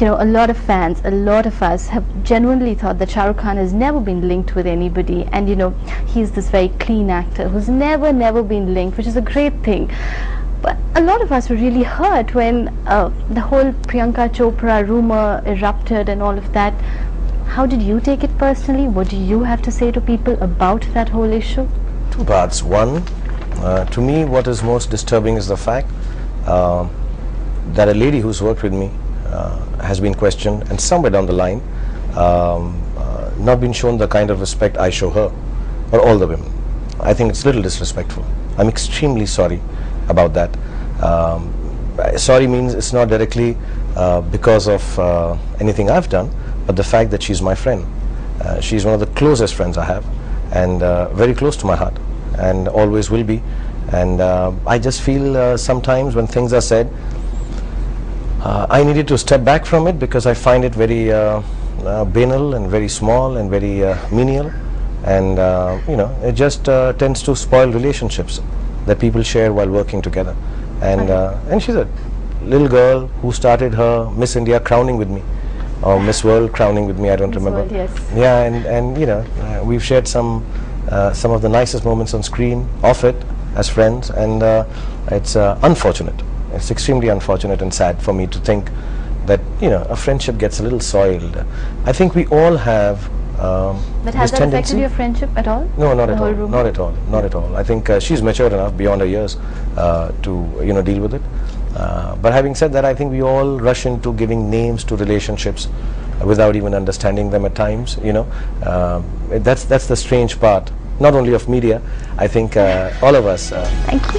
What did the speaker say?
you know, a lot of fans, a lot of us have genuinely thought that Shah Rukh Khan has never been linked with anybody, and you know, he's this very clean actor who's never been linked, which is a great thing. But a lot of us were really hurt when the whole Priyanka Chopra rumor erupted and all of that. How did you take it personally? What do you have to say to people about that whole issue? Two parts. One, to me what is most disturbing is the fact that a lady who's worked with me has been questioned, and somewhere down the line not been shown the kind of respect I show her or all the women. I think it's a little disrespectful. I'm extremely sorry about that. Sorry means it's not directly because of anything I've done, but the fact that she's my friend. She's one of the closest friends I have, and very close to my heart, and always will be. And I just feel sometimes when things are said, I needed to step back from it because I find it very banal and very small and very menial, and you know, it just tends to spoil relationships that people share while working together. And and she's a little girl who started her Miss India crowning with me, or Miss World crowning with me, I don't remember. Miss World, yes. Yeah, and you know, we've shared some of the nicest moments on screen off it as friends, and it's unfortunate. It's extremely unfortunate and sad for me to think that, you know, a friendship gets a little soiled. I think we all have But has that affected your friendship at all? No, not at all. Not at all. Not at all. I think she's matured enough beyond her years to, you know, deal with it. But having said that, I think we all rush into giving names to relationships without even understanding them at times, you know. That's the strange part, not only of media, I think all of us. Thank you.